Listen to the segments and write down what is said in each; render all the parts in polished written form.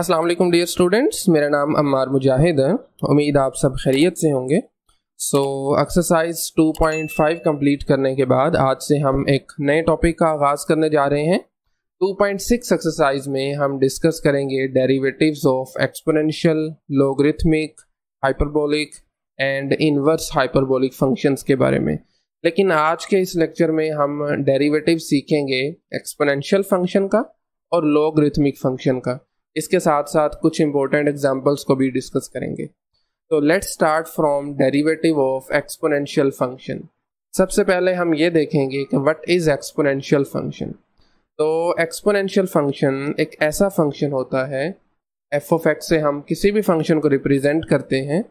अस्सलाम वालेकुम dear students, मेरा नाम अमार मुजाहिद है। उम्मीद आप सब खैरियत से होंगे। सो एक्सरसाइज 2.5 कंप्लीट करने के बाद आज से हम एक नए टॉपिक का आगाज़ करने जा रहे हैं। 2.6 एक्सरसाइज में हम डिस्कस करेंगे derivatives of exponential, logarithmic, hyperbolic and inverse hyperbolic functions के बारे में। लेकिन आज के इस लेक्चर में हम डेरिवेटिव सीखेंगे एक्सपोनेंशियल फंक्शन का और लोगरिथमिक फंक्शन का। इसके साथ साथ कुछ इंपॉर्टेंट एग्जांपल्स को भी डिस्कस करेंगे। तो let's start from derivative of exponential function. सबसे पहले हम ये देखेंगे कि व्हाट इज़ एक्सपोनेंशियल फंक्शन। तो एक्सपोनेंशियल फंक्शन एक ऐसा फंक्शन होता है, एफ ऑफ एक्स से हम किसी भी फंक्शन को रिप्रेजेंट करते हैं,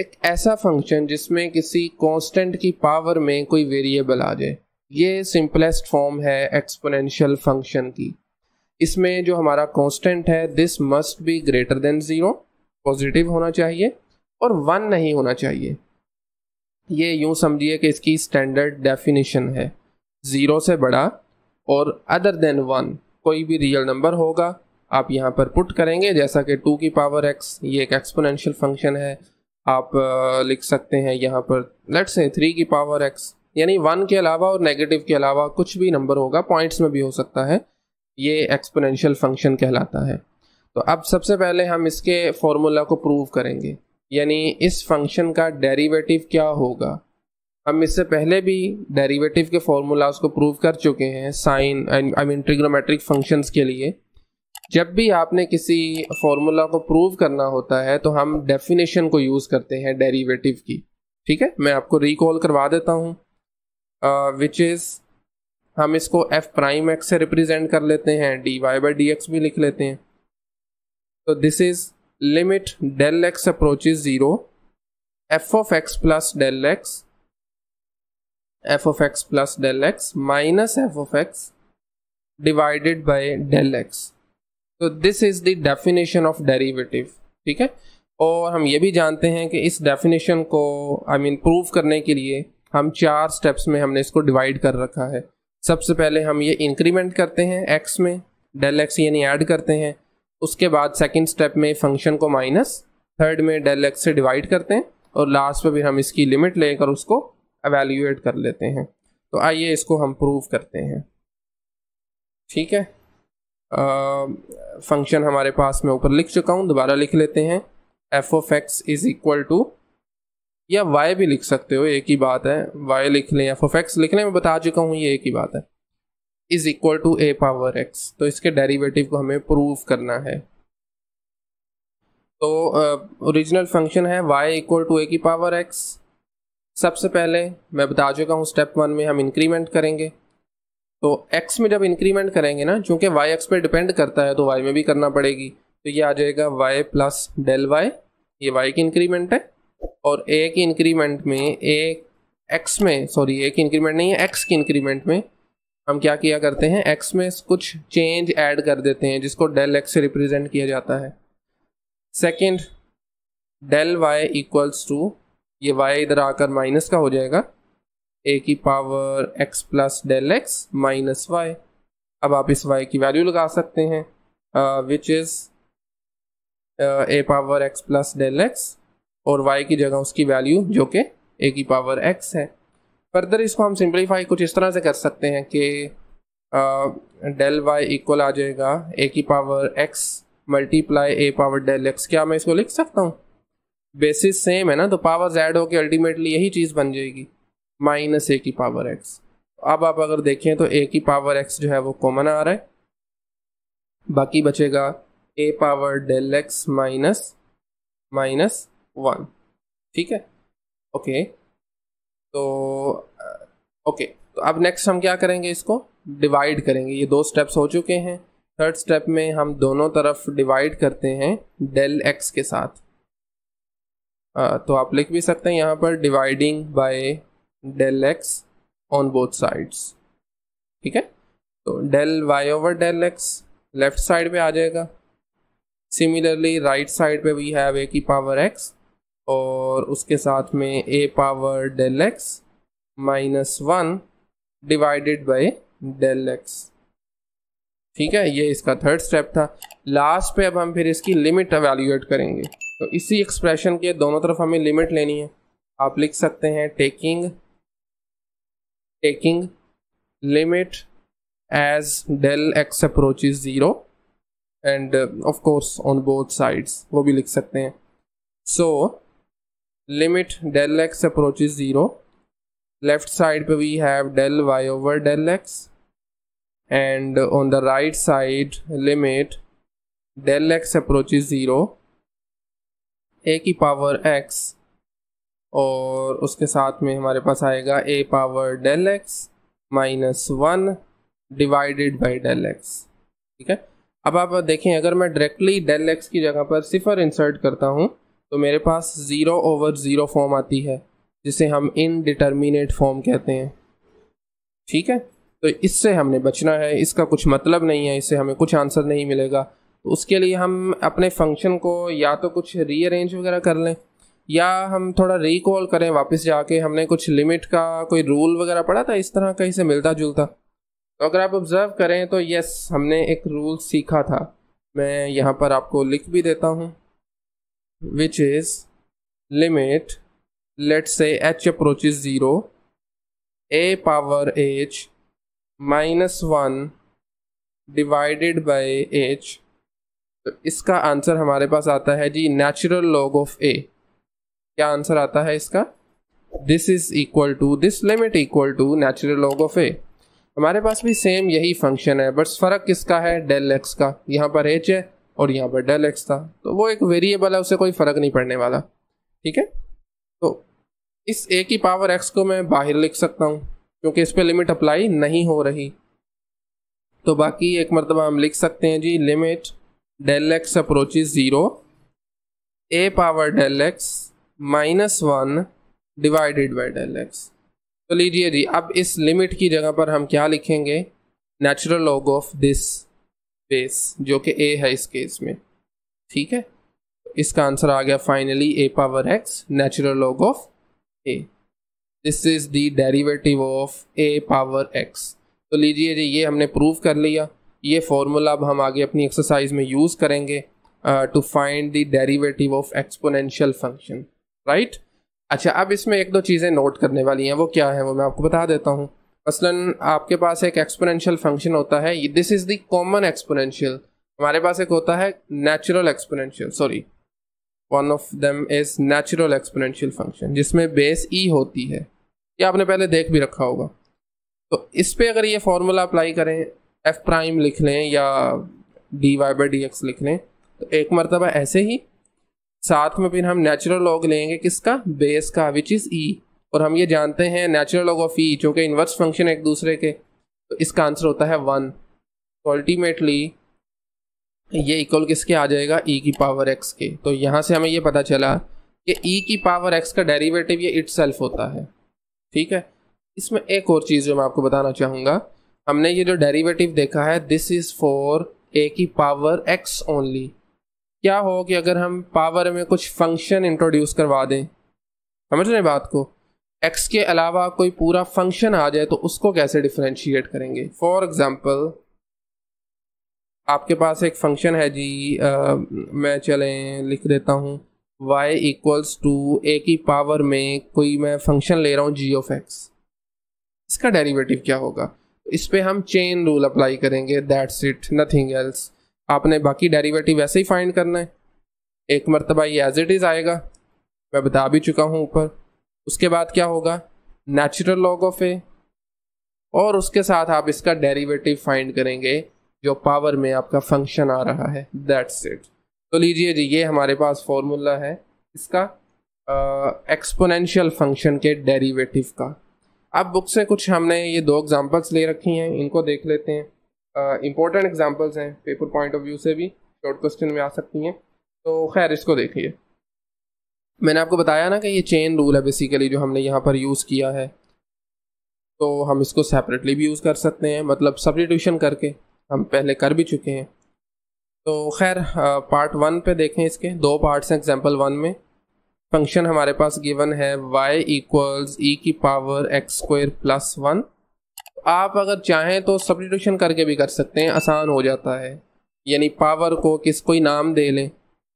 एक ऐसा फंक्शन जिसमें किसी कांस्टेंट की पावर में कोई वेरिएबल आ जाए। ये सिंपलेस्ट फॉर्म है एक्सपोनेंशियल फंक्शन की। इसमें जो हमारा कांस्टेंट है, this must be greater than 0, positive होना चाहिए और 1 नहीं होना चाहिए। ये यूँ समझिए कि इसकी स्टैंडर्ड डेफिनेशन है, 0 से बड़ा और अदर देन 1। कोई भी रियल नंबर होगा आप यहाँ पर पुट करेंगे, जैसा कि 2 की पावर x। ये एक एक्सपोनेंशियल फंक्शन है। आप लिख सकते हैं यहाँ पर लेट्स से 3 की पावर x, यानी 1 के अलावा और नेगेटिव के अलावा कुछ भी नंबर होगा, पॉइंट्स में भी हो सकता है। ये एक्सपोनेंशियल फंक्शन कहलाता है। तो अब सबसे पहले हम इसके फार्मूला को प्रूव करेंगे, यानी इस फंक्शन का डेरिवेटिव क्या होगा। हम इससे पहले भी डेरिवेटिव के फार्मूलाज को प्रूव कर चुके हैं साइन ट्रिग्नोमेट्रिक फंक्शंस के लिए। जब भी आपने किसी फार्मूला को प्रूव करना होता है तो हम डेफिनेशन को यूज़ करते हैं डेरिवेटिव की। ठीक है, मैं आपको रिकॉल करवा देता हूँ। विच इज़ हम इसको f प्राइम x से रिप्रेजेंट कर लेते हैं, d y by d x भी लिख लेते हैं। तो this is limit del x approaches 0, f of x plus del x, minus f of x divided by del x. तो this is the definition of derivative. ठीक है, और हम ये भी जानते हैं कि इस डेफिनेशन को प्रूव करने के लिए हम 4 स्टेप्स में हमने इसको डिवाइड कर रखा है। सबसे पहले हम ये इंक्रीमेंट करते हैं x में, डेल एक्स यानी ऐड करते हैं। उसके बाद सेकंड स्टेप में फंक्शन को माइनस, थर्ड में डेल एक्स से डिवाइड करते हैं, और लास्ट में भी हम इसकी लिमिट लेकर उसको एवेल्यूएट कर लेते हैं। तो आइए इसको हम प्रूव करते हैं। ठीक है, फंक्शन हमारे पास मैं ऊपर लिख चुका हूँ, दोबारा लिख लेते हैं। F of x is equal to, या y भी लिख सकते हो, एक ही बात है। y लिख लें, एफ ऑफ एक्स लिख लें, मैं बता चुका हूँ, ये एक ही बात है। Is equal to a power x। तो इसके डेरिवेटिव को हमें प्रूव करना है। तो ओरिजिनल फंक्शन है y इक्वल टू ए की पावर x। सबसे पहले मैं बता चुका हूँ स्टेप 1 में हम इंक्रीमेंट करेंगे। तो x में जब इंक्रीमेंट करेंगे ना, चूँकि y एक्स पर डिपेंड करता है तो y में भी करना पड़ेगी। तो ये आ जाएगा y प्लस डेल y, ये y की इंक्रीमेंट है। और ए की इंक्रीमेंट में एक्स की इंक्रीमेंट में हम क्या किया करते हैं, एक्स में कुछ चेंज ऐड कर देते हैं जिसको डेल एक्स से रिप्रेजेंट किया जाता है। Second, del y equals to, ये वाई इधर आकर माइनस का हो जाएगा, ए की power x plus del x minus y. अब आप इस वाई की वैल्यू लगा सकते हैं, which is a power x plus del x, और y की जगह उसकी वैल्यू जो कि a की पावर x है। फर्दर इसको हम सिंप्लीफाई कुछ इस तरह से कर सकते हैं कि डेल y इक्वल आ जाएगा a की power x multiply a power del x। क्या मैं इसको लिख सकता हूँ? बेसिस सेम है ना, तो पावर ऐड होकर अल्टीमेटली यही चीज़ बन जाएगी, माइनस a की पावर x। अब आप अगर देखें तो a की पावर x जो है वो कॉमन आ रहा है, बाकी बचेगा a power del x minus 1। ठीक है, ओके। तो अब नेक्स्ट हम क्या करेंगे, इसको डिवाइड करेंगे। ये 2 स्टेप्स हो चुके हैं। थर्ड स्टेप में हम दोनों तरफ डिवाइड करते हैं डेल एक्स के साथ। तो आप लिख भी सकते हैं यहाँ पर dividing by del x on both sides. ठीक है, तो del y over del x left side पे आ जाएगा। सिमिलरली राइट साइड पे वी हैव ए की पावर एक्स, और उसके साथ में a power del x minus 1 divided by del x. ठीक है, ये इसका थर्ड स्टेप था। लास्ट पे अब हम फिर इसकी लिमिट एवेल्यूएट करेंगे। तो इसी एक्सप्रेशन के दोनों तरफ हमें लिमिट लेनी है। आप लिख सकते हैं taking limit as del x approaches zero and of course on both sides, वो भी लिख सकते हैं। So limit del x approaches zero, left side पे we have del y over del x and on the right side limit del x approaches 0 a की power x और उसके साथ में हमारे पास आएगा a power del x minus 1 divided by del x। ठीक है, अब आप देखें अगर मैं डायरेक्टली del x की जगह पर सिफर इंसर्ट करता हूं तो मेरे पास 0 ओवर 0 फॉर्म आती है जिसे हम इनडिटर्मिनेट फॉर्म कहते हैं। ठीक है, तो इससे हमने बचना है, इसका कुछ मतलब नहीं है, इससे हमें कुछ आंसर नहीं मिलेगा। तो उसके लिए हम अपने फंक्शन को या तो कुछ रीअरेंज वगैरह कर लें या हम थोड़ा रिकॉल करें वापस जाके। हमने कुछ लिमिट का कोई रूल वगैरह पढ़ा था इस तरह कहीं से मिलता जुलता। तो अगर आप ऑब्जर्व करें तो यस, हमने एक रूल सीखा था, मैं यहाँ पर आपको लिख भी देता हूँ, which is limit let's say h approaches zero a power h minus 1 divided by h. तो इसका आंसर हमारे पास आता है जी नेचुरल लॉग ऑफ ए। क्या आंसर आता है इसका? This is equal to, this limit equal to natural log of a. हमारे पास भी सेम यही फंक्शन है, बस फ़र्क किसका है? डेल एक्स का। यहाँ पर एच है और यहाँ पर डेल एक्स था, तो वो एक वेरिएबल है, उसे कोई फ़र्क नहीं पड़ने वाला। ठीक है, तो इस ए की पावर एक्स को मैं बाहर लिख सकता हूँ क्योंकि इस पे लिमिट अप्लाई नहीं हो रही। तो बाकी एक मरतबा हम लिख सकते हैं जी limit del x approaches zero a power del x minus 1 divided by del x. तो लीजिए जी, अब इस लिमिट की जगह पर हम क्या लिखेंगे? Natural log of this base जो कि ए है इस केस में। ठीक है, इसका आंसर आ गया finally a power x natural log of a. This is the derivative of a power x. तो लीजिए जी, ये हमने प्रूव कर लिया। ये फार्मूला अब हम आगे अपनी एक्सरसाइज में यूज़ करेंगे to find the derivative of exponential function, right. अच्छा, अब इसमें एक दो चीज़ें नोट करने वाली हैं, वो क्या है वो मैं आपको बता देता हूँ। मसलन आपके पास एक एक्सपोनेंशियल फंक्शन होता है, this is the common exponential. हमारे पास एक होता है natural exponential, sorry one of them is natural exponential function जिसमें बेस ई होती है, ये आपने पहले देख भी रखा होगा। तो इस पे अगर ये फार्मूला अप्लाई करें, एफ प्राइम लिख लें या d y by d x लिख लें, तो एक मरतबा ऐसे ही साथ में फिर हम नेचुरल लॉग लेंगे किसका? बेस का, विच इज़ ई। और हम ये जानते हैं नेचुरल लॉग ऑफ ई चूँकि इन्वर्स फंक्शन एक दूसरे के, तो इसका आंसर होता है 1। तो अल्टीमेटली ये इक्वल किसके आ जाएगा? ई की पावर एक्स के। तो यहाँ से हमें ये पता चला कि ई की पावर एक्स का डेरिवेटिव ये इटसेल्फ होता है। ठीक है, इसमें एक और चीज़ जो मैं आपको बताना चाहूँगा, हमने ये जो डेरिवेटिव देखा है दिस इज़ फॉर ए की पावर एक्स ओनली। क्या हो कि अगर हम पावर में कुछ फंक्शन इंट्रोड्यूस करवा दें, समझ रहे बात को, एक्स के अलावा कोई पूरा फंक्शन आ जाए तो उसको कैसे डिफ्रेंशिएट करेंगे। फॉर एग्ज़ाम्पल आपके पास एक फंक्शन है जी, मैं चलें लिख देता हूँ y इक्वल्स टू ए की पावर में कोई मैं फंक्शन ले रहा हूँ जी ऑफ एक्स। इसका डेरिवेटिव क्या होगा? इस पर हम चेन रूल अप्लाई करेंगे, दैट्स इट, नथिंग एल्स। आपने बाकी डेरिवेटिव वैसे ही फाइंड करना है। एक मरतबा ये एज इट इज़ आएगा, मैं बता भी चुका हूँ ऊपर। उसके बाद क्या होगा? नेचुरल लॉग ऑफ ए, और उसके साथ आप इसका डेरिवेटिव फाइंड करेंगे जो पावर में आपका फंक्शन आ रहा है, दैट्स इट। तो लीजिए जी, ये हमारे पास फॉर्मूला है इसका एक्सपोनेंशियल फंक्शन के डेरिवेटिव का। अब बुक से कुछ हमने ये दो एग्जांपल्स ले रखी हैं, इनको देख लेते हैं। इंपॉर्टेंट एग्जांपल्स हैं, पेपर पॉइंट ऑफ व्यू से भी शॉर्ट क्वेश्चन में आ सकती हैं। तो खैर इसको देखिए, मैंने आपको बताया ना कि ये चेन रूल है बेसिकली जो हमने यहाँ पर यूज़ किया है। तो हम इसको सेपरेटली भी यूज़ कर सकते हैं, मतलब सब्स्टिट्यूशन करके, हम पहले कर भी चुके हैं। तो खैर पार्ट 1 पे देखें, इसके दो पार्ट्स हैं। एग्जाम्पल 1 में फंक्शन हमारे पास गिवन है y इक्वल्स ई की पावर एक्स स्क्वायर प्लस 1। आप अगर चाहें तो सब्स्टिट्यूशन करके भी कर सकते हैं, आसान हो जाता है। यानी पावर को किसको ही नाम दे लें,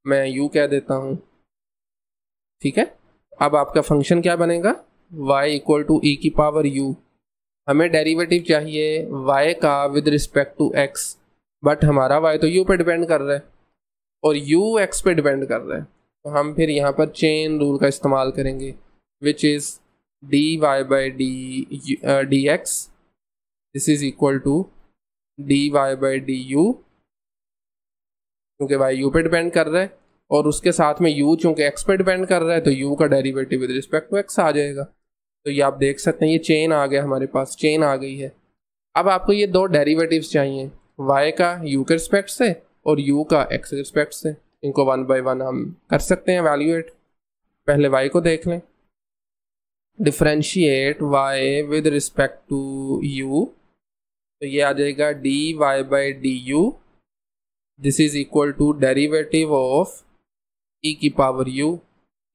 मैं यू कह देता हूँ, ठीक है। अब आपका फंक्शन क्या बनेगा, y इक्वल टू ई की पावर u। हमें डेरिवेटिव चाहिए y का with respect to x, but हमारा y तो u पे डिपेंड कर रहा है और u x पे डिपेंड कर रहा है, तो हम फिर यहाँ पर चेन रूल का इस्तेमाल करेंगे, which is d y by d x this is equal to d y by d u, क्योंकि y u पे डिपेंड कर रहा है और उसके साथ में u चूँकि x पे डिपेंड कर रहा है तो u का derivative with respect to x आ जाएगा। तो ये आप देख सकते हैं, ये चेन आ गया हमारे पास, चेन आ गई है। अब आपको ये दो डेरिवेटिव्स चाहिए, y का u के रिस्पेक्ट से और u का x के रिस्पेक्ट से। इनको वन बाय वन हम कर सकते हैं वैल्यूएट। पहले y को देख लें, differentiate y with respect to u, तो ये आ जाएगा d y by d u this is equal to derivative of e की पावर u।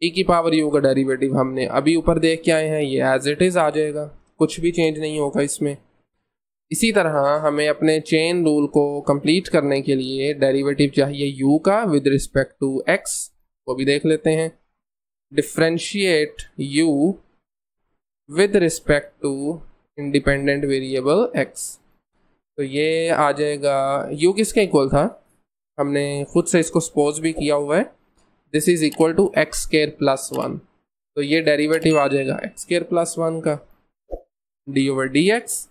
ई की पावर u का डेरिवेटिव हमने अभी ऊपर देख के आए हैं, ये एज इट इज़ आ जाएगा, कुछ भी चेंज नहीं होगा इसमें। इसी तरह हमें अपने चेन रूल को कंप्लीट करने के लिए डेरिवेटिव चाहिए u का विद रिस्पेक्ट टू x, वो भी देख लेते हैं। Differentiate u with respect to independent variable x, तो ये आ जाएगा u किसके इक्वल था, हमने खुद से इसको सपोज भी किया हुआ है, this is equal to x square plus one, तो ये डेरिवेटिव आ जाएगा एक्स स्क्वायर प्लस वन का, d over d x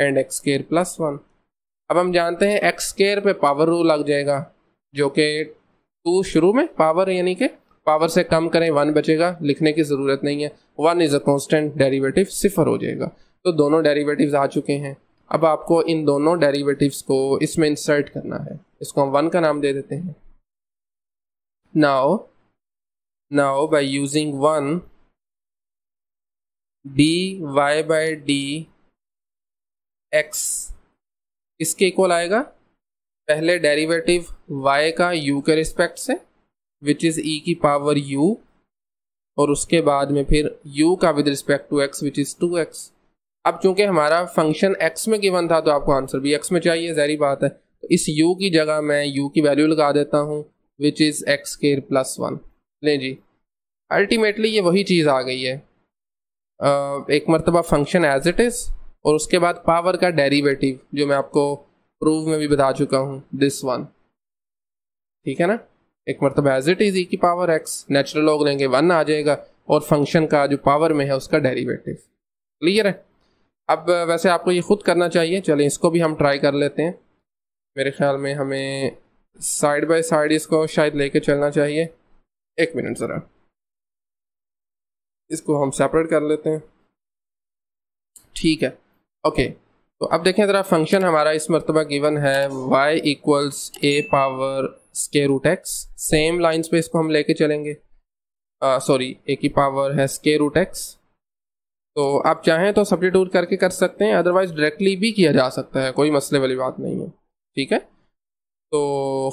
and x square plus one. अब हम जानते हैं एक्स स्क्वायर पे पावर रू लग जाएगा, जो कि टू शुरू में पावर यानी कि पावर से कम करें, वन बचेगा, लिखने की ज़रूरत नहीं है, one is a constant, derivative सिफर हो जाएगा। तो दोनों डेरीवेटिव्स आ चुके हैं। अब आपको इन दोनों डेरीवेटिव्स को इसमें इंसर्ट करना है, इसको हम वन का नाम दे देते हैं। Now by using 1 dy by dx इसके इक्वल आएगा पहले डेरिवेटिव y का u के रिस्पेक्ट से विच इज़ e की पावर u, और उसके बाद में फिर u का with respect to x which is 2x। अब चूंकि हमारा फंक्शन x में गिवन था तो आपको आंसर भी x में चाहिए, ज़ाहिर बात है, तो इस u की जगह मैं u की वैल्यू लगा देता हूँ which is x square plus one. ले जी, अल्टीमेटली ये वही चीज़ आ गई है, एक मरतबा फंक्शन एज इट इज़ और उसके बाद पावर का डेरिवेटिव, जो मैं आपको प्रूव में भी बता चुका हूँ, दिस वन, ठीक है ना। एक मरतबा एज इट इज़ ई की पावर एक्स, नेचुरल लोग लेंगे वन आ जाएगा, और फंक्शन का जो पावर में है उसका डेरिवेटिव। क्लियर है। अब वैसे आपको ये खुद करना चाहिए, चलें इसको भी हम ट्राई कर लेते हैं। मेरे ख्याल में हमें साइड बाय साइड इसको शायद लेके चलना चाहिए, एक मिनट ज़रा, इसको हम सेपरेट कर लेते हैं, ठीक है, ओके। तो अब देखें ज़रा, फंक्शन हमारा इस मरतबा गिवन है y equals a power square root x, same lines पे इसको हम लेके चलेंगे, सॉरी ए की पावर है स्क्वायर रूट एक्स। तो आप चाहें तो सब्स्टिट्यूट करके कर सकते हैं, अदरवाइज डायरेक्टली भी किया जा सकता है, कोई मसले वाली बात नहीं है, ठीक है। तो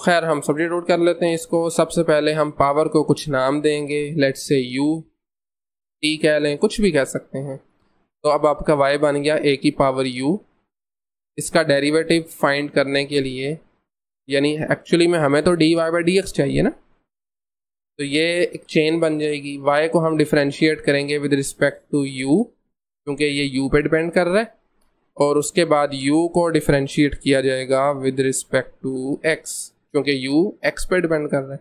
खैर हम सब्स्टिट्यूट कर लेते हैं इसको। सबसे पहले हम पावर को कुछ नाम देंगे, लेट्स से u, t कह लें, कुछ भी कह सकते हैं। तो अब आपका y बन गया a की पावर u। इसका डेरिवेटिव फाइंड करने के लिए, यानी एक्चुअली में हमें तो dy बाई डी एक्स चाहिए ना, तो ये एक चेन बन जाएगी। y को हम डिफ्रेंशिएट करेंगे विद रिस्पेक्ट टू u, क्योंकि ये u पे डिपेंड कर रहा है, और उसके बाद u को डिफ्रेंशिएट किया जाएगा विद रिस्पेक्ट टू x, क्योंकि u x पे डिपेंड कर रहा है।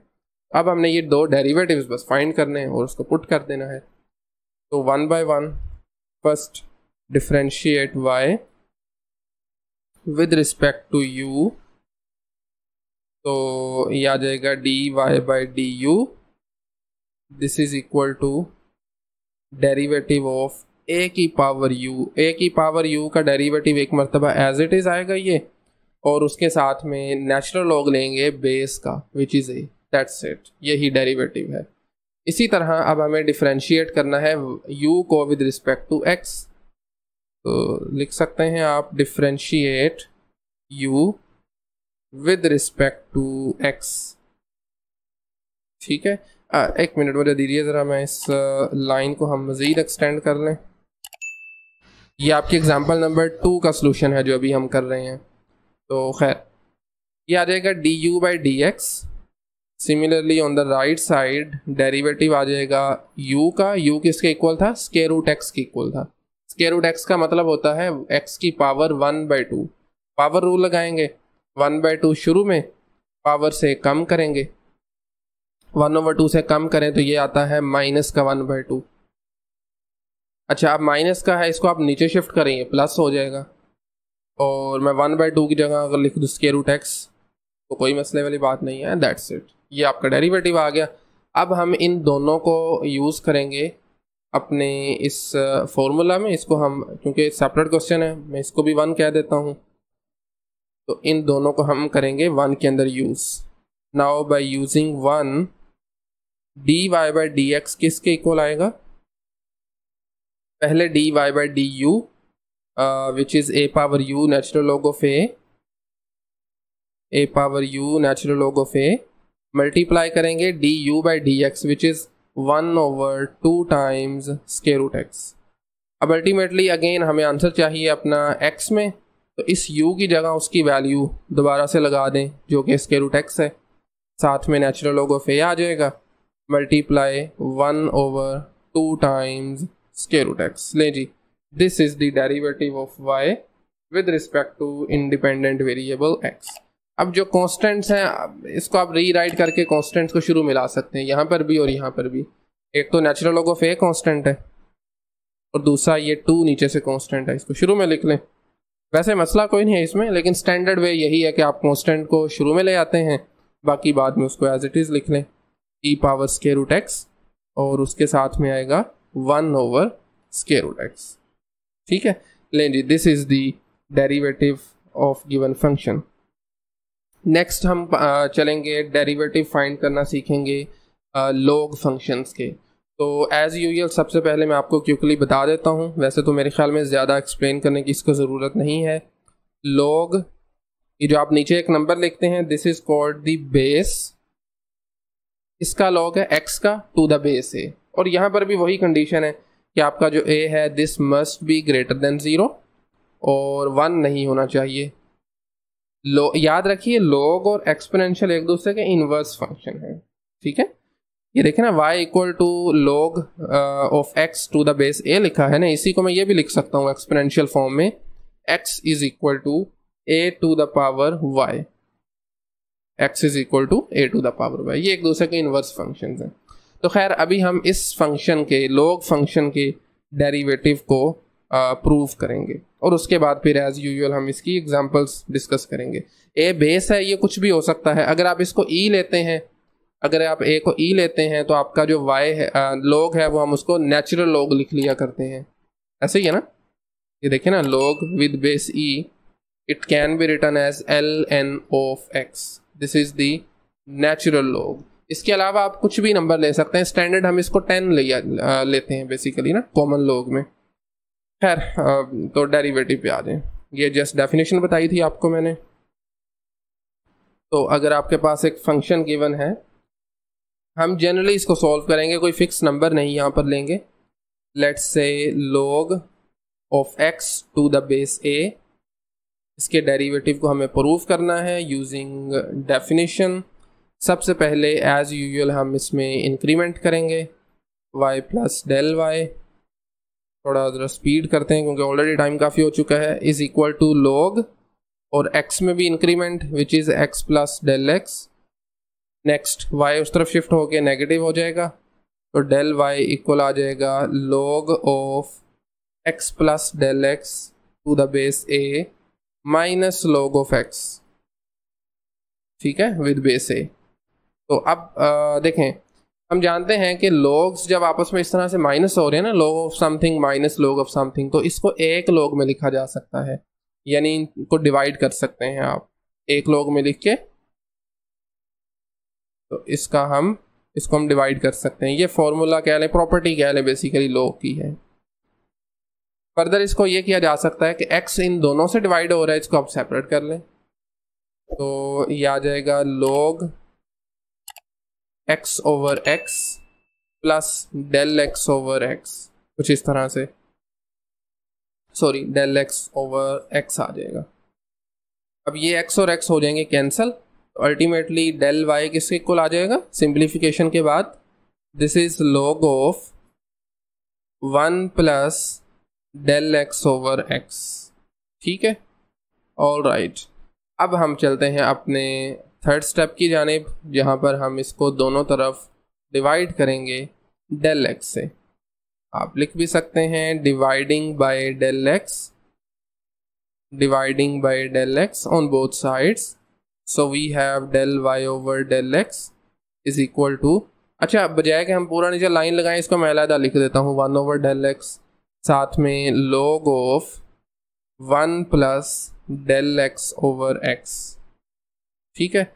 अब हमने ये दो डेरिवेटिव्स बस फाइंड करने हैं और उसको पुट कर देना है। तो one by one, first differentiate y with respect to u, तो ये आ जाएगा d y by d u this is equal to derivative of a की पावर u। a की पावर u का डेरिवेटिव एक मरतबा एज इट इज़ आएगा ये, और उसके साथ में नेचुरल लॉग लेंगे बेस का which is a, that's it, यही डेरिवेटिव है। इसी तरह अब हमें डिफ्रेंशिएट करना है u को विद रिस्पेक्ट टू x, तो लिख सकते हैं आप differentiate u with respect to x, ठीक है। एक मिनट मुझे दीजिए ज़रा, मैं इस लाइन को हम मज़ीद एक्सटेंड कर लें। ये आपकी एग्जाम्पल नंबर 2 का सोल्यूशन है जो अभी हम कर रहे हैं। तो खैर ये आ जाएगा d u by d x. Similarly on the right side derivative आ जाएगा u का। u किसके इक्वल था? स्क्वायर रूट x के इक्वल था। स्क्वायर रूट x का मतलब होता है x की पावर 1/2। पावर रूल लगाएंगे, 1/2 शुरू में पावर से कम करेंगे, 1/2 से कम करें तो ये आता है माइनस का 1/2। अच्छा अब माइनस का है, इसको आप नीचे शिफ्ट करेंगे प्लस हो जाएगा, और मैं 1/2 की जगह अगर लिख दूँ स्क्वायर रूट x तो कोई मसले वाली बात नहीं है। दैट्स इट, ये आपका डेरिवेटिव आ गया। अब हम इन दोनों को यूज़ करेंगे अपने इस फॉर्मूला में। इसको हम, क्योंकि सेपरेट क्वेश्चन है, मैं इसको भी 1 कह देता हूँ। तो इन दोनों को हम करेंगे 1 के अंदर use. Now by using 1 d y by d x किसके इक्वल आएगा? पहले d y by d u which is a power u natural log of a power u natural log of a multiply करेंगे d u by d x which is 1/2 times square root x. अब ultimately again हमें answer चाहिए अपना x में, तो इस you की जगह उसकी वैल्यू दोबारा से लगा दें जो कि स्क्वायर रूट एक्स है, साथ में नेचुरल लॉग ऑफ ए आ जाएगा multiply 1/2 times square root x. ले जी, this is the derivative of y with respect to independent variable x. अब जो कॉन्स्टेंट्स हैं इसको आप रीराइट करके कॉन्स्टेंट्स को शुरू मिला सकते हैं, यहाँ पर भी और यहाँ पर भी। एक तो natural log of a constant है और दूसरा ये 2 नीचे से कॉन्स्टेंट है, इसको शुरू में लिख लें। वैसे मसला कोई नहीं है इसमें, लेकिन स्टैंडर्ड वे यही है कि आप कॉन्स्टेंट को शुरू में ले आते हैं, बाकी बाद में उसको एज इट इज़ लिख लें e power square root x, और उसके साथ में आएगा 1/2 स्क्वायर रूट एक्स। ठीक है, लें जी, this is the derivative of given function. Next हम चलेंगे डेरिवेटिव फाइंड करना सीखेंगे लॉग फंक्शंस के। तो एज़ यूजुअल सबसे पहले मैं आपको क्विकली बता देता हूँ, वैसे तो मेरे ख्याल में ज़्यादा एक्सप्लेन करने की इसको ज़रूरत नहीं है। लॉग, ये जो आप नीचे एक नंबर लिखते हैं, this is called the base. इसका लॉग है एक्स का टू द बेस ए, और यहाँ पर भी वही कंडीशन है कि आपका जो ए है this must be greater than 0 और 1 नहीं होना चाहिए। याद रखिए लॉग और एक्सपोनेंशियल एक दूसरे के इनवर्स फंक्शन है। ठीक है, ये देखें ना, y equal to log of x to the base a लिखा है ना, इसी को मैं ये भी लिख सकता हूँ एक्सपोनेंशियल फॉर्म में, x is equal to a to the power y, x is equal to a to the power y। ये एक दूसरे के इनवर्स फंक्शन हैं। तो खैर अभी हम इस फंक्शन के, लॉग फंक्शन के डेरीवेटिव को प्रूव करेंगे, और उसके बाद फिर एज यूजुअल हम इसकी एग्जांपल्स डिस्कस करेंगे। ए बेस है, ये कुछ भी हो सकता है। अगर आप इसको ई लेते हैं, अगर आप ए को ई लेते हैं तो आपका जो वाई है लॉग है, वो हम उसको नेचुरल लॉग लिख लिया करते हैं, ऐसे ही है ना। ये देखें ना, log with base e it can be written as ln of x, this is the natural log. इसके अलावा आप कुछ भी नंबर ले सकते हैं, स्टैंडर्ड हम इसको 10 लेते हैं बेसिकली ना कॉमन लॉग में। खैर तो डेरिवेटिव पे आ जाए, ये जस्ट डेफिनेशन बताई थी आपको मैंने। तो अगर आपके पास एक फंक्शन गिवन है, हम जनरली इसको सॉल्व करेंगे, कोई फिक्स नंबर नहीं यहाँ पर लेंगे। Let's say log of x to the base a, इसके डेरिवेटिव को हमें प्रूव करना है यूजिंग डेफिनेशन। सबसे पहले एज यूजुअल हम इसमें इंक्रीमेंट करेंगे वाई प्लस डेल वाई, थोड़ा ज़रा स्पीड करते हैं क्योंकि ऑलरेडी टाइम काफ़ी हो चुका है। इज़ इक्वल टू लॉग और एक्स में भी increment which is x plus del x. Next y उस तरफ शिफ्ट होके नेगेटिव हो जाएगा, तो डेल वाई इक्वल आ जाएगा log of x plus del x to the base a minus log of x, ठीक है, विद बेस ए। तो अब देखें, हम जानते हैं कि लॉग्स जब आपस में इस तरह से माइनस हो रहे हैं ना, log of something minus log of something, तो इसको एक लॉग में लिखा जा सकता है, यानी इनको डिवाइड कर सकते हैं आप एक लॉग में लिख के। तो इसको हम डिवाइड कर सकते हैं, ये फॉर्मूला कह लें, प्रॉपर्टी कह लें बेसिकली लॉग की है। फर्दर इसको ये किया जा सकता है कि एक्स इन दोनों से डिवाइड हो रहा है, इसको आप सेपरेट कर लें। तो ये आ जाएगा log x over x plus del x over x, कुछ इस तरह से। Sorry del x over x आ जाएगा। अब ये एक्स और एक्स हो जाएंगे कैंसिल, अल्टीमेटली डेल वाई किसके इक्वल आ जाएगा सिंप्लीफिकेशन के बाद, this is log of 1 plus del x over x. ठीक है, ऑल राइट। अब हम चलते हैं अपने थर्ड स्टेप की जानिब, जहाँ पर हम इसको दोनों तरफ डिवाइड करेंगे डेल एक्स से। आप लिख भी सकते हैं dividing by del x, dividing by del x on both sides, so we have del y over del x is equal to, अच्छा बजाय कि हम पूरा नीचे लाइन लगाएं इसको मैं अलग लिख देता हूँ 1 over del x साथ में log of 1 plus del x over x। ठीक है,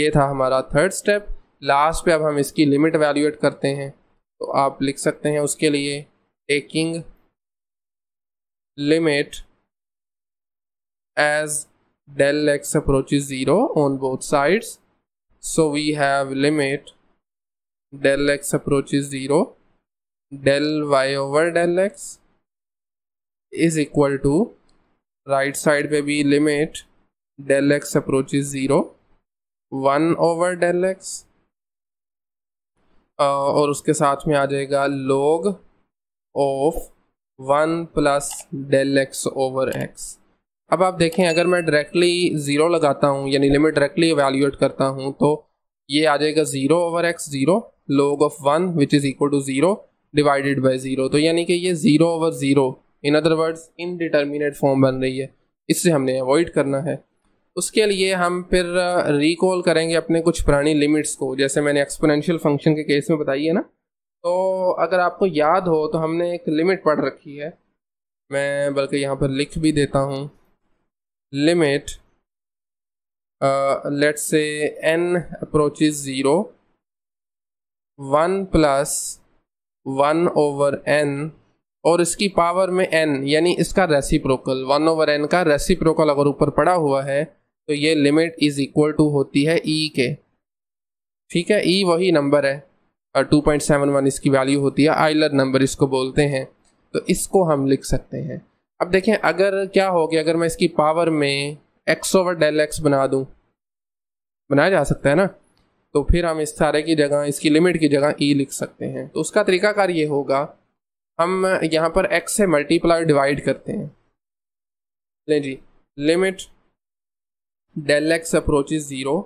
ये था हमारा थर्ड स्टेप। लास्ट पे अब हम इसकी लिमिट वैल्यूएट करते हैं, तो आप लिख सकते हैं उसके लिए taking limit as del x approaches 0 on both sides, so we have limit del x approaches 0 del y over del x is equal to, right side पे भी limit del x approaches 0 1 over del x और उसके साथ में आ जाएगा log of 1 plus del x over x। अब आप देखें अगर मैं डायरेक्टली ज़ीरो लगाता हूँ यानी लिमिट डायरेक्टली वैल्यूएट करता हूँ तो ये आ जाएगा 0 over x 0 log of 1 which is equal to 0 divided by 0, तो यानी कि ये 0 over 0 in other words indeterminate form बन रही है, इससे हमने अवॉइड करना है। उसके लिए हम फिर रिकॉल करेंगे अपने कुछ पुरानी लिमिट्स को, जैसे मैंने एक्सपोनेंशियल फंक्शन के केस में बताई है ना, तो अगर आपको याद हो तो हमने एक लिमिट पढ़ रखी है, मैं बल्कि यहाँ पर लिख भी देता हूँ limit let's say n approaches 0 1 plus 1 over n और इसकी पावर में n यानी इसका रेसिप्रोकल, 1 over n का रेसिप्रोकल अगर ऊपर पड़ा हुआ है तो ये लिमिट इज इक्वल टू होती है e के। ठीक है, e वही नंबर है और 2.71 इसकी वैल्यू होती है, आइलर नंबर इसको बोलते हैं, तो इसको हम लिख सकते हैं। अब देखें अगर क्या हो गया, अगर मैं इसकी पावर में x ओवर डेल एक्स बना दूं, बनाया जा सकता है ना, तो फिर हम इस सारे की जगह इसकी लिमिट की जगह e लिख सकते हैं। तो उसका तरीकाकार ये होगा, हम यहाँ पर x से मल्टीप्लाई डिवाइड करते हैं। ले जी लिमिट डेल एक्स अप्रोचेस 0,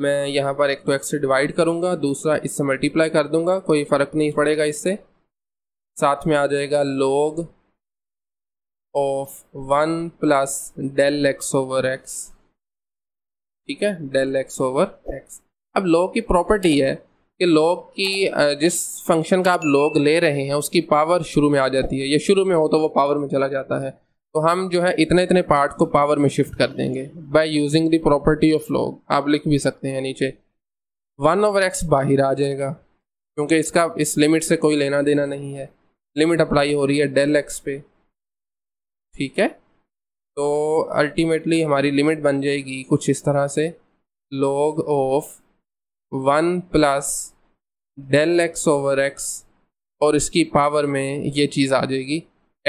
मैं यहाँ पर एक तो x से डिवाइड करूँगा, दूसरा इससे मल्टीप्लाई कर दूँगा, कोई फ़र्क नहीं पड़ेगा इससे, साथ में आ जाएगा log of 1 plus del x over x. ठीक है, डेल एक्स ओवर एक्स। अब लॉग की प्रॉपर्टी है कि लॉग की जिस फंक्शन का आप लॉग ले रहे हैं उसकी पावर शुरू में आ जाती है, या शुरू में हो तो वो पावर में चला जाता है, तो हम जो है इतने इतने पार्ट को पावर में शिफ्ट कर देंगे by using the property of log. आप लिख भी सकते हैं नीचे 1 ओवर एक्स बाहर आ जाएगा क्योंकि इसका इस लिमिट से कोई लेना देना नहीं है, लिमिट अप्लाई हो रही है डेल एक्स पे। ठीक है, तो अल्टीमेटली हमारी लिमिट बन जाएगी कुछ इस तरह से log of 1 plus del x over x और इसकी पावर में ये चीज़ आ जाएगी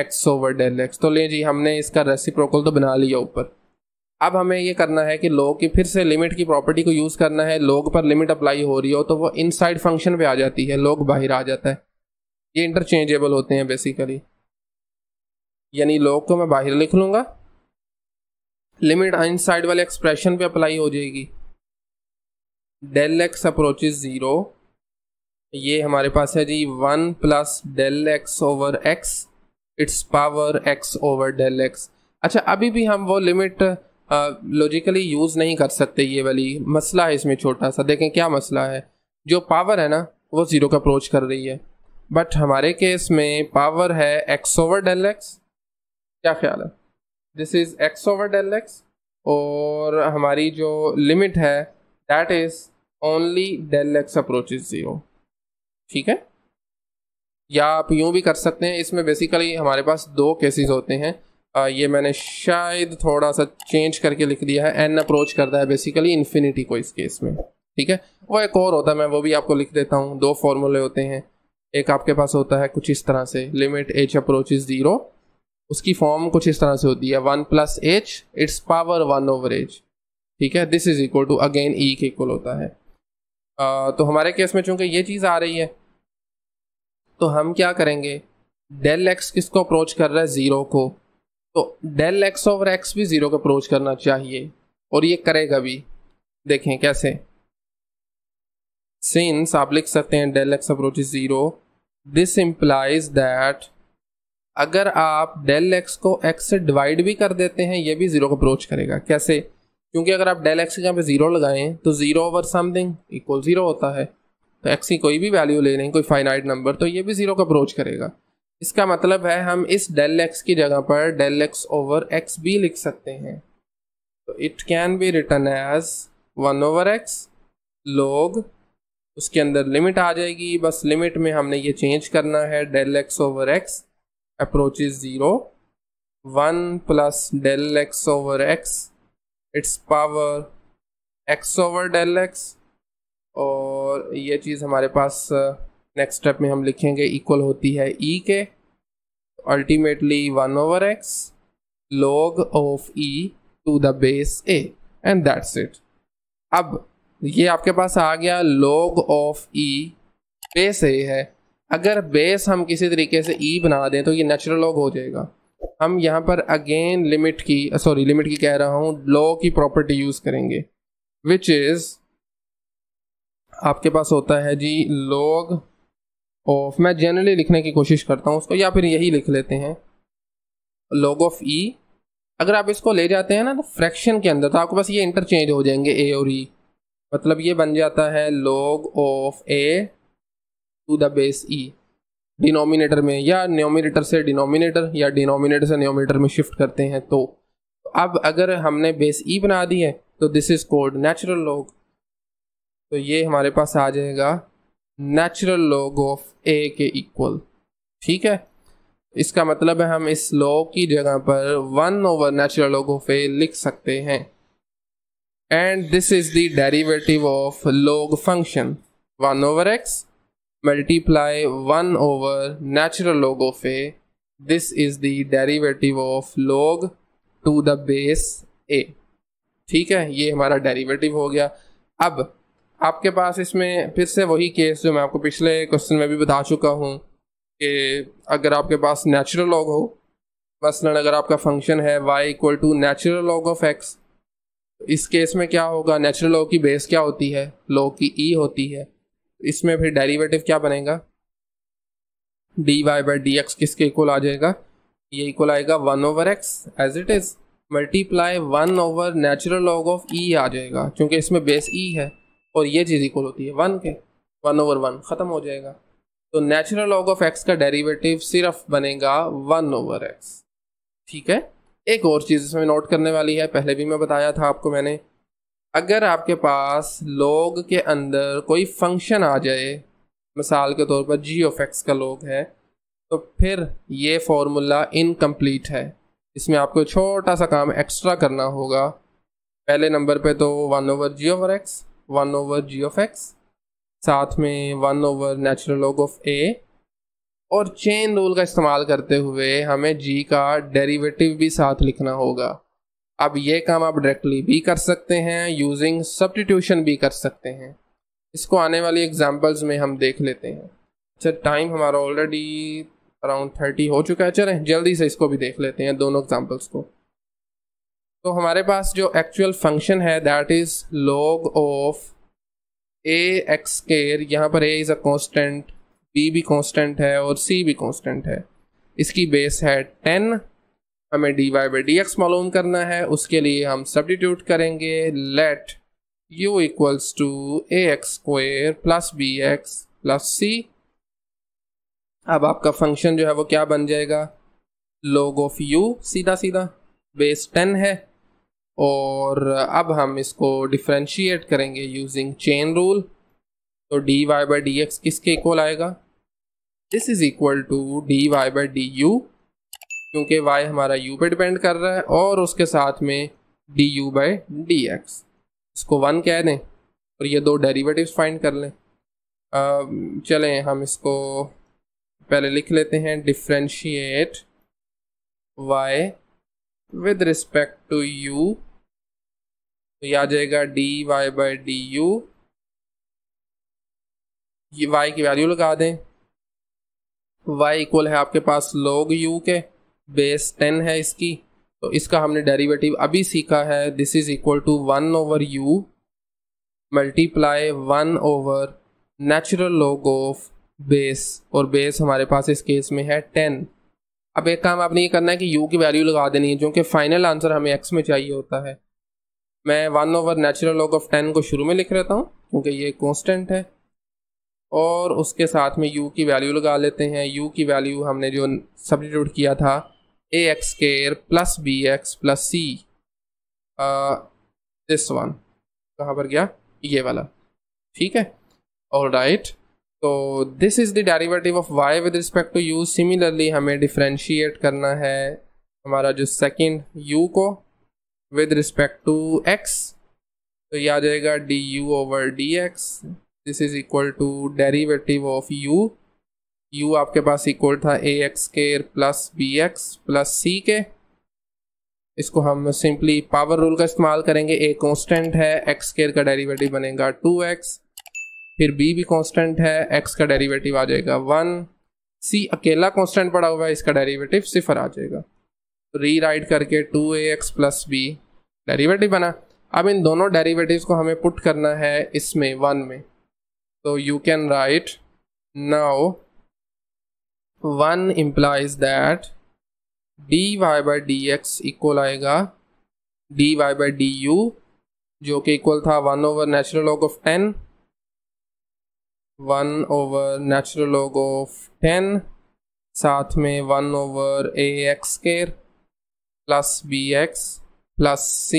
x ओवर डेल एक्स। तो ले जी हमने इसका रेसिप्रोकल तो बना लिया ऊपर, अब हमें ये करना है कि log की फिर से लिमिट की प्रॉपर्टी को यूज़ करना है। log पर लिमिट अप्लाई हो रही हो तो वो इनसाइड फंक्शन पे आ जाती है, log बाहर आ जाता है, ये इंटरचेंजेबल होते हैं बेसिकली, यानी log को मैं बाहर लिख लूँगा, लिमिट इनसाइड वाले एक्सप्रेशन पे अप्लाई हो जाएगी डेल एक्स अप्रोचेस 0, ये हमारे पास है जी 1 plus del x over x its power x over del x. अच्छा अभी भी हम वो लिमिट लॉजिकली यूज़ नहीं कर सकते, ये वाली मसला है इसमें छोटा सा। देखें क्या मसला है, जो पावर है ना वो ज़ीरो का अप्रोच कर रही है, बट हमारे केस में पावर है x ओवर डेल एक्स। क्या ख्याल है, this is x over del x और हमारी जो लिमिट है that is only del x approaches 0। ठीक है, या आप यूँ भी कर सकते हैं, इसमें बेसिकली हमारे पास दो केसेस होते हैं, ये मैंने शायद थोड़ा सा चेंज करके लिख दिया है, n अप्रोच करता है बेसिकली इन्फिनिटी को इस केस में। ठीक है, वो एक और होता है, मैं वो भी आपको लिख देता हूँ, दो फार्मूले होते हैं, एक आपके पास होता है कुछ इस तरह से लिमिट h अप्रोचेस 0 उसकी फॉर्म कुछ इस तरह से होती है 1 + h इट्स पावर 1/h। ठीक है, this is equal to again e के इक्वल होता है। तो हमारे केस में चूंकि ये चीज़ आ रही है तो हम क्या करेंगे, डेल एक्स किसको अप्रोच कर रहा है, ज़ीरो को, तो डेल एक्स ओवर एक्स भी ज़ीरो को अप्रोच करना चाहिए और ये करेगा भी। देखें कैसे, सिंस आप लिख सकते हैं del x approach zero, this implies that अगर आप डेल एक्स को एक्स से डिवाइड भी कर देते हैं ये भी ज़ीरो को अप्रोच करेगा। कैसे, क्योंकि अगर आप डेल एक्स के यहाँ पे ज़ीरो लगाएं तो zero over something equal zero होता है, तो एक्स की कोई भी वैल्यू ले लें, कोई फाइनाइट नंबर, तो ये भी ज़ीरो को अप्रोच करेगा। इसका मतलब है हम इस डेल एक्स की जगह पर डेल एक्स ओवर एक्स भी लिख सकते हैं, तो it can be written as 1/x log, उसके अंदर लिमिट आ जाएगी, बस लिमिट में हमने ये चेंज करना है del x over x approaches zero 1 + del x over x its power x over del x, और ये चीज़ हमारे पास नेक्स्ट स्टेप में हम लिखेंगे इक्वल होती है e के, ultimately 1/x log of e to the base a and that's it. अब ये आपके पास आ गया log of e base a है, अगर बेस हम किसी तरीके से e बना दें तो ये नेचुरल log हो जाएगा। हम यहाँ पर अगेन लिमिट की कह रहा हूँ, log की प्रॉपर्टी यूज़ करेंगे विच इज़ आपके पास होता है जी log ऑफ, मैं जनरली लिखने की कोशिश करता हूँ उसको, या फिर यही लिख लेते हैं log ऑफ e। अगर आप इसको ले जाते हैं ना तो फ्रैक्शन के अंदर, तो आपके पास ये इंटरचेंज हो जाएंगे a और e, मतलब ये बन जाता है log of a to the base e denominator में, या न्यूमरेटर से डिनोमिनेटर या डिनोमिनेटर से न्यूमरेटर में शिफ्ट करते हैं। तो अब अगर हमने बेस e बना दी है तो this is called natural log, तो ये हमारे पास आ जाएगा नेचुरल log ऑफ a के इक्वल। ठीक है, इसका मतलब है हम इस log की जगह पर 1/नेचुरल log ऑफ a लिख सकते हैं, and this is the derivative of log function 1/x multiply 1/नेचुरल log of a, this is the derivative of log to the base a। ठीक है, ये हमारा डेरिवेटिव हो गया। अब आपके पास इसमें फिर से वही केस जो मैं आपको पिछले क्वेश्चन में भी बता चुका हूँ कि अगर आपके पास नेचुरल log हो, मसलन अगर आपका फंक्शन है y = natural log of x, इस केस में क्या होगा, नेचुरल log की बेस क्या होती है, log की e होती है, इसमें फिर डेरिवेटिव क्या बनेगा, dy/dx किसके इक्वल आ जाएगा, ये इक्वल आएगा 1/x as it is multiply 1/नेचुरल log ऑफ e आ जाएगा, क्योंकि इसमें बेस e है और ये चीज़ इक्वल होती है 1 के, 1/1 ख़त्म हो जाएगा। तो नेचुरल log ऑफ x का डेरिवेटिव सिर्फ बनेगा 1/x। ठीक है, एक और चीज़ इसमें नोट करने वाली है, पहले भी मैं बताया था आपको मैंने, अगर आपके पास log के अंदर कोई फंक्शन आ जाए, मिसाल के तौर पर g ऑफ x का log है, तो फिर ये फार्मूला इनकम्प्लीट है, इसमें आपको छोटा सा काम एक्स्ट्रा करना होगा। पहले नंबर पर तो 1/g/x 1/g/x, साथ में 1/नेचुरल log ऑफ a, और चेन रूल का इस्तेमाल करते हुए हमें g का डेरिवेटिव भी साथ लिखना होगा। अब ये काम आप डायरेक्टली भी कर सकते हैं, यूजिंग सब्स्टिट्यूशन भी कर सकते हैं, इसको आने वाली एग्जांपल्स में हम देख लेते हैं। अच्छा, टाइम हमारा ऑलरेडी अराउंड 30 हो चुका है, चलें जल्दी से इसको भी देख लेते हैं, दोनों एग्जाम्पल्स को। तो हमारे पास जो एक्चुअल फंक्शन है that is log of a x square, यहाँ पर a is a constant, b भी कॉन्स्टेंट है और c भी कॉन्स्टेंट है, इसकी बेस है 10, हमें dy/dx मालूम करना है, उसके लिए हम सब्स्टिट्यूट करेंगे, late u = ax² + bx + c। अब आपका फंक्शन जो है वो क्या बन जाएगा, log ऑफ u, सीधा सीधा बेस 10 है, और अब हम इसको डिफरेंशिएट करेंगे यूजिंग चेन रूल। तो dy/dx किसके इक्वल आएगा, this is equal to dy/du, क्योंकि y हमारा u पे डिपेंड कर रहा है, और उसके साथ में du/dx, इसको 1 कह दें और ये दो डेरिवेटिव्स फाइंड कर लें। चलें हम इसको पहले लिख लेते हैं, differentiate y with respect to u, तो यह आ जाएगा d y by d u, ये y की वैल्यू लगा दें, y इक्वल है आपके पास log u के, बेस 10 है इसकी, तो इसका हमने डेरिवेटिव अभी सीखा है, this is equal to 1/u multiply 1/(log) base, और बेस हमारे पास इस केस में है 10। अब एक काम आपने ये करना है कि u की वैल्यू लगा देनी है, जो कि फाइनल आंसर हमें x में चाहिए होता है। मैं 1/(log) 10 को शुरू में लिख लेता हूँ क्योंकि ये कॉन्स्टेंट है, और उसके साथ में u की वैल्यू लगा लेते हैं। u की वैल्यू हमने जो सब्स्टिट्यूट किया था ax² + bx + c, this one कहाँ पर गया, ये वाला, ठीक है। ऑलराइट, तो this is the derivative of y with respect to u। Similarly हमें डिफ्रेंशिएट करना है हमारा जो सेकेंड u को विद रिस्पेक्ट टू x, तो ये आ जाएगा du/dx, this is equal to derivative of u, u आपके पास इक्वल था ax² + bx + c के, इसको हम सिंपली पावर रूल का इस्तेमाल करेंगे, a कांस्टेंट है, x स्क्वायर का डेरीवेटिव बनेगा 2x, फिर b भी कांस्टेंट है, x का डेरीवेटिव आ जाएगा 1, c अकेला कांस्टेंट पड़ा हुआ है, इसका डेरीवेटिव 0 आ जाएगा, तो री राइट करके 2ax + b डेरीवेटिव बना। अब इन दोनों डेरीवेटिव्स को हमें पुट करना है इसमें 1 में, so you can write now 1 implies that dy/dx equal आएगा dy/du, जो कि equal था 1/(log) 10 1/(log) 10 साथ में 1/(ax² + bx + c,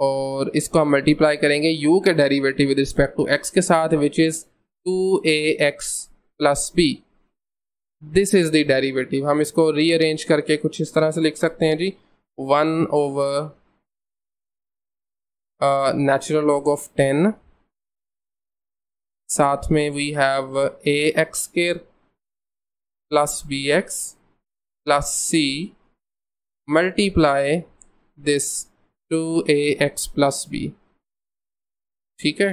और इसको हम मल्टीप्लाई करेंगे u के derivative with respect to x के साथ, which is 2ax + b, this is the derivative. हम इसको रीअरेंज करके कुछ इस तरह से लिख सकते हैं जी, 1/(log) 10 साथ में we have ax² + bx + c multiply this 2ax + b, ठीक है,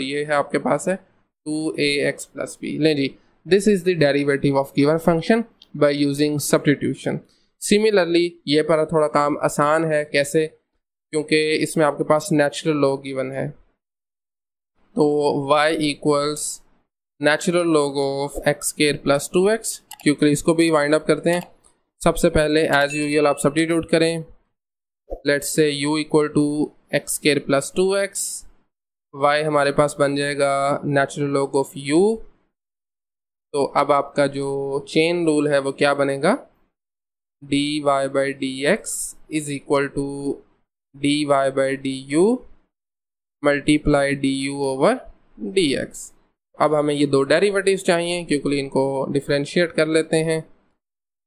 ये है आपके पास है 2ax + b। ले जी, this is the derivative of given function by using substitution. Similarly ये पर थोड़ा काम आसान है, कैसे, क्योंकि इसमें आपके पास नेचुरल लॉग गिवन है, तो y = (log(x²) + 2x), क्योंकि इसको भी वाइंड अप करते हैं। सबसे पहले एज यूजुअल आप सब्स्टिट्यूट करें, let's say u = (x² + 2x, y हमारे पास बन जाएगा (log(u)। तो अब आपका जो चेन रूल है वो क्या बनेगा, dy/dx = dy/du मल्टीप्लाई du/dx। अब हमें ये दो डेरिवेटिव्स चाहिए, क्योंकि इनको डिफरेंशिएट कर लेते हैं।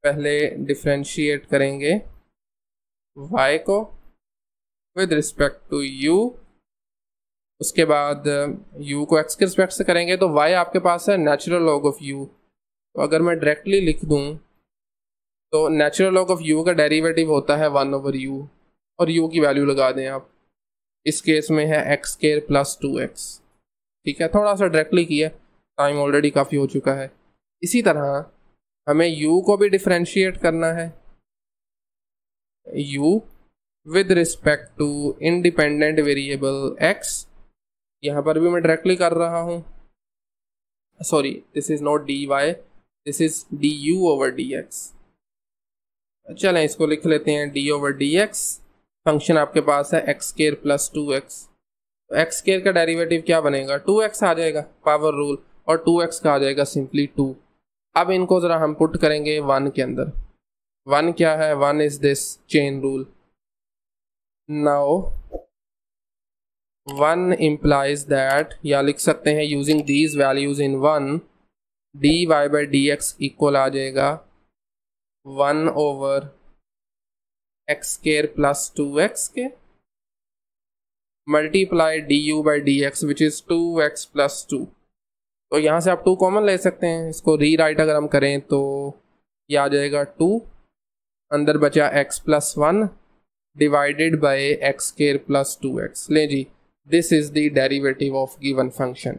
पहले डिफरेंशिएट करेंगे y को विद रिस्पेक्ट टू u, उसके बाद u को x के रिस्पेक्ट से करेंगे, तो y आपके पास है (log(u)। तो अगर मैं डायरेक्टली लिख दूं तो (log(u) का डेरिवेटिव होता है 1/u, और u की वैल्यू लगा दें आप, इस केस में है x² + 2x, ठीक है। थोड़ा सा डायरेक्टली किया, टाइम ऑलरेडी काफ़ी हो चुका है। इसी तरह हमें u को भी डिफरेंशिएट करना है u with respect to independent variable x, यहाँ पर भी मैं डायरेक्टली कर रहा हूँ, this is not dy, this is du/dx। चलें इसको लिख लेते हैं d/dx। फंक्शन आपके पास है (x² + 2x), तो x² का डेरिवेटिव क्या बनेगा, 2x आ जाएगा पावर रूल, और 2x का आ जाएगा सिंपली 2। अब इनको ज़रा हम पुट करेंगे 1 के अंदर। 1 क्या है, 1 is this chain rule. Now 1 implies that, या लिख सकते हैं using these values in 1, dy/dx equal आ जाएगा 1/(x² + 2x) के multiply du/dx which is 2x + 2। तो यहाँ से आप 2 कॉमन ले सकते हैं, इसको री राइट अगर हम करें तो यह आ जाएगा 2 अंदर बचा x plus 1 divided by x square plus 2x। लें जी, this is the derivative of given function,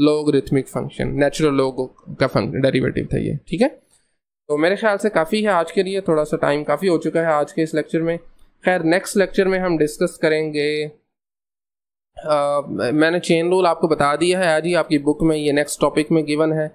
logarithmic function, natural लोगो का फंक्शन डेरिवेटिव था ये। ठीक है, तो मेरे ख्याल से काफ़ी है आज के लिए, थोड़ा सा टाइम काफ़ी हो चुका है आज के इस लेक्चर में। खैर नेक्स्ट लेक्चर में हम डिस्कस करेंगे, मैंने चेन रूल आपको बता दिया है आज ही आपकी बुक में, ये नेक्स्ट टॉपिक में गिवन है।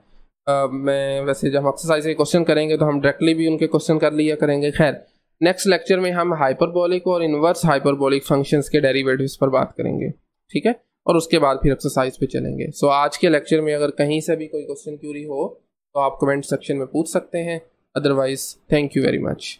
मैं वैसे जब एक्सरसाइज के क्वेश्चन करेंगे तो हम डायरेक्टली भी उनके क्वेश्चन कर लिया करेंगे। खैर नेक्स्ट लेक्चर में हम हाइपरबोलिक और इन्वर्स हाइपरबोलिक फंक्शंस के डेरिवेटिव्स पर बात करेंगे, ठीक है, और उसके बाद फिर एक्सरसाइज पे चलेंगे। सो आज के लेक्चर में अगर कहीं से भी कोई क्वेश्चन क्यूरी हो तो आप कमेंट सेक्शन में पूछ सकते हैं, otherwise thank you very much.